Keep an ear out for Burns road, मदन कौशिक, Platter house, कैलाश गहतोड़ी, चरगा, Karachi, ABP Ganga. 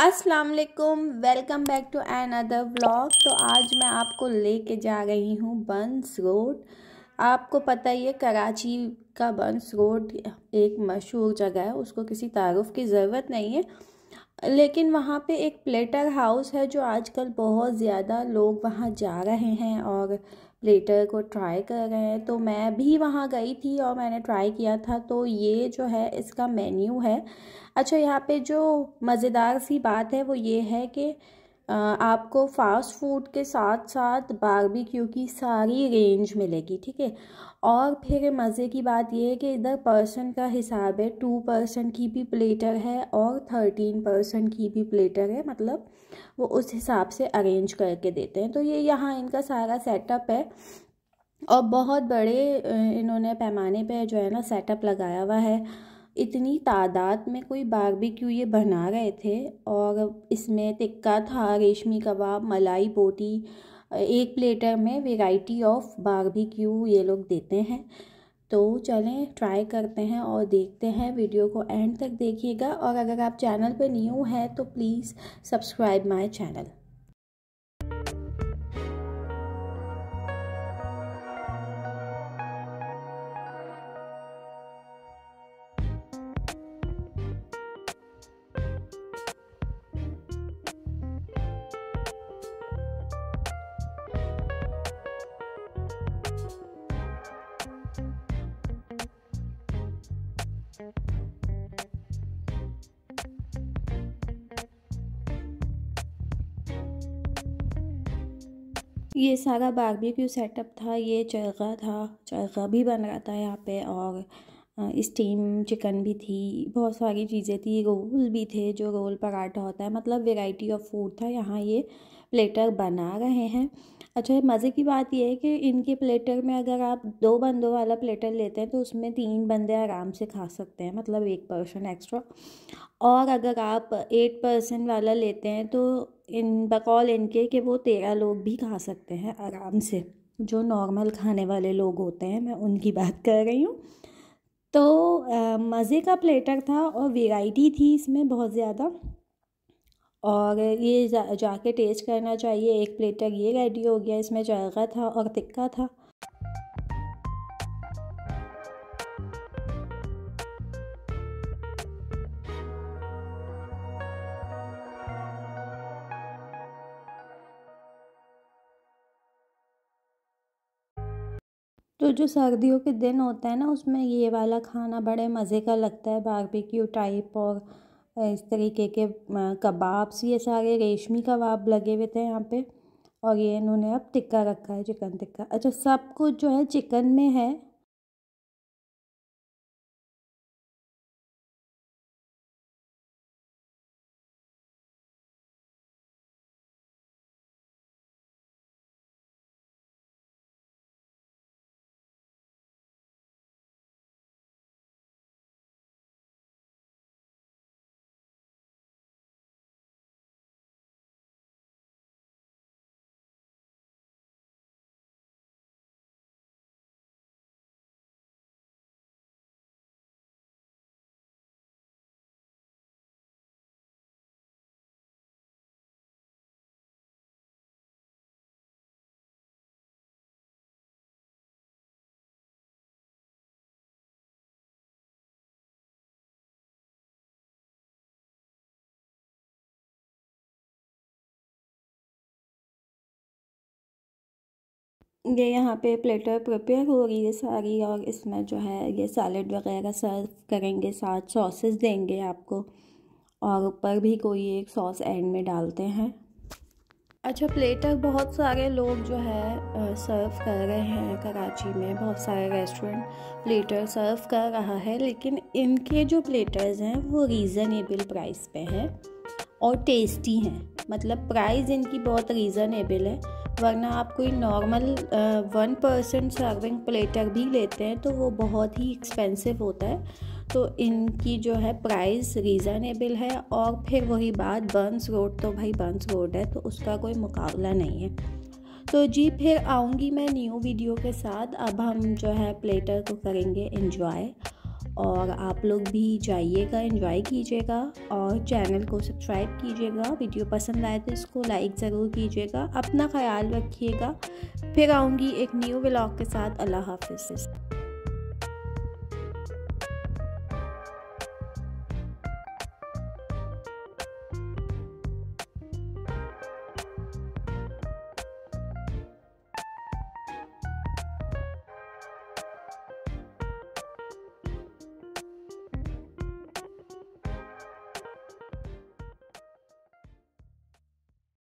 अस्सलाम वालेकुम, welcome back to another vlog. तो आज मैं आपको लेके जा रही हूँ बर्न्स रोड। आपको पता ही है कराची का बर्न्स रोड एक मशहूर जगह है, उसको किसी तारुफ़ की ज़रूरत नहीं है। लेकिन वहाँ पे एक प्लेटर हाउस है जो आजकल बहुत ज़्यादा लोग वहाँ जा रहे हैं और प्लेटर को ट्राई कर रहे हैं। तो मैं भी वहाँ गई थी और मैंने ट्राई किया था। तो ये जो है इसका मेन्यू है। अच्छा, यहाँ पे जो मज़ेदार सी बात है वो ये है कि आपको फ़ास्ट फूड के साथ साथ बारबेक्यू की सारी रेंज मिलेगी, ठीक है। और फिर मज़े की बात ये है कि इधर पर्सन का हिसाब है, 2 पर्सन की भी प्लेटर है और 13 पर्सन की भी प्लेटर है। मतलब वो उस हिसाब से अरेंज करके देते हैं। तो ये यहाँ इनका सारा सेटअप है और बहुत बड़े इन्होंने पैमाने पे जो है ना सेटअप लगाया हुआ है। इतनी तादाद में कोई बारबेक्यू ये बना रहे थे और इसमें टिक्का था, रेशमी कबाब, मलाई बोटी, एक प्लेटर में वैरायटी ऑफ बारबेक्यू ये लोग देते हैं। तो चलें ट्राई करते हैं और देखते हैं। वीडियो को एंड तक देखिएगा और अगर आप चैनल पे न्यू हैं तो प्लीज़ सब्सक्राइब माय चैनल। ये सारा बारबेक्यू सेटअप था। ये चरगा था, चरगा भी बन रहा था यहाँ पे और स्टीम चिकन भी थी, बहुत सारी चीज़ें थी। रोल भी थे, जो रोल पराठा होता है। मतलब वैरायटी ऑफ फूड था। यहाँ ये प्लेटर बना रहे हैं। अच्छा, मज़े की बात यह है कि इनके प्लेटर में अगर आप 2 बंदों वाला प्लेटर लेते हैं तो उसमें 3 बंदे आराम से खा सकते हैं, मतलब 1 पर्सन एक्स्ट्रा। और अगर आप 8 पर्सन वाला लेते हैं तो इन बकौल इनके कि वो 13 लोग भी खा सकते हैं आराम से, जो नॉर्मल खाने वाले लोग होते हैं, मैं उनकी बात कर रही हूँ। तो मज़े का प्लेटर था और वैरायटी थी इसमें बहुत ज़्यादा। और ये जाके टेस्ट करना चाहिए। एक प्लेटर ये रेडी हो गया, इसमें चरगा था और टिक्का था। तो जो सर्दियों के दिन होता है ना उसमें ये वाला खाना बड़े मज़े का लगता है। बारबेक्यू टाइप और इस तरीके के कबाब्स, ये सारे रेशमी कबाब लगे हुए थे यहाँ पे। और ये इन्होंने अब टिक्का रखा है, चिकन टिक्का। अच्छा, सब कुछ जो है चिकन में है। ये यहाँ पे प्लेटर प्रिपेयर हो रही है सारी और इसमें जो है ये सैलेड वगैरह सर्व करेंगे, साथ सॉसेस देंगे आपको और ऊपर भी कोई एक सॉस एंड में डालते हैं। अच्छा, प्लेटर बहुत सारे लोग जो है सर्व कर रहे हैं। कराची में बहुत सारे रेस्टोरेंट प्लेटर सर्व कर रहा है, लेकिन इनके जो प्लेटर्स हैं वो रीज़नेबल प्राइस पे हैं और टेस्टी हैं। मतलब प्राइस इनकी बहुत रीज़नेबल है, वरना आप कोई नॉर्मल 1 पर्सन सर्विंग प्लेटर भी लेते हैं तो वो बहुत ही एक्सपेंसिव होता है। तो इनकी जो है प्राइस रीज़नेबल है। और फिर वही बात, बर्न्स रोड तो भाई बर्न्स रोड है, तो उसका कोई मुकाबला नहीं है। तो जी, फिर आऊँगी मैं न्यू वीडियो के साथ। अब हम जो है प्लेटर को करेंगे एंजॉय और आप लोग भी जाइएगा, एंजॉय कीजिएगा और चैनल को सब्सक्राइब कीजिएगा। वीडियो पसंद आए तो इसको लाइक ज़रूर कीजिएगा। अपना ख्याल रखिएगा, फिर आऊँगी एक न्यू व्लॉग के साथ। अल्लाह हाफिज़।